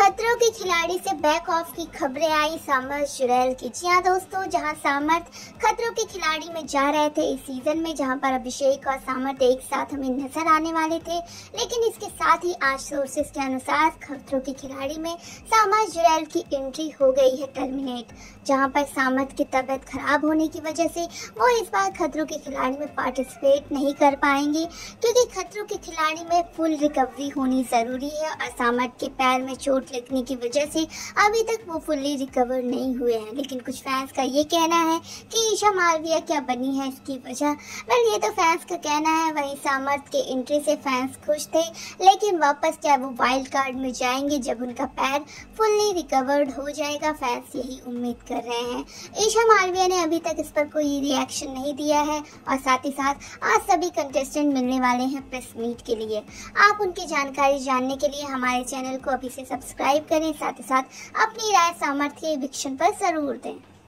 खतरों के खिलाड़ी से बैक ऑफ की खबरें आई सामर्थ जुरैल की। जी हाँ दोस्तों, जहां सामर्थ खतरों के खिलाड़ी में जा रहे थे इस सीजन में, जहां पर अभिषेक और सामर्थ एक साथ हमें नजर आने वाले थे, लेकिन इसके साथ ही आज सोर्सेस के अनुसार खतरों के खिलाड़ी में सामर्थ जुरैल की एंट्री हो गई है टर्मिनेट। जहाँ पर सामर्थ की तबीयत खराब होने की वजह से वो इस बार खतरों के खिलाड़ी में पार्टिसिपेट नहीं कर पाएंगे, क्योंकि खतरों के खिलाड़ी में फुल रिकवरी होनी जरूरी है और सामर्थ के पैर में चोट लगने की वजह से अभी तक वो फुल्ली रिकवर नहीं हुए हैं। लेकिन कुछ फैंस का ये कहना है कि ईशा मालविया क्या बनी है इसकी वजह, बल्कि ये तो फैंस का कहना है। वहीं सामर्थ के एंट्री से फैंस खुश थे, लेकिन वापस क्या वो वाइल्ड कार्ड में जाएंगे जब उनका पैर फुल्ली रिकवर्ड हो जाएगा, फैंस यही उम्मीद कर रहे हैं। ईशा मालविया ने अभी तक इस पर कोई रिएक्शन नहीं दिया है और साथ ही साथ आज सभी कंटेस्टेंट मिलने वाले हैं प्रेस मीट के लिए। आप उनकी जानकारी जानने के लिए हमारे चैनल को अभी से सब्सक्राइब करें, साथ ही साथ अपनी राय सामर्थ के एविक्शन पर जरूर दें।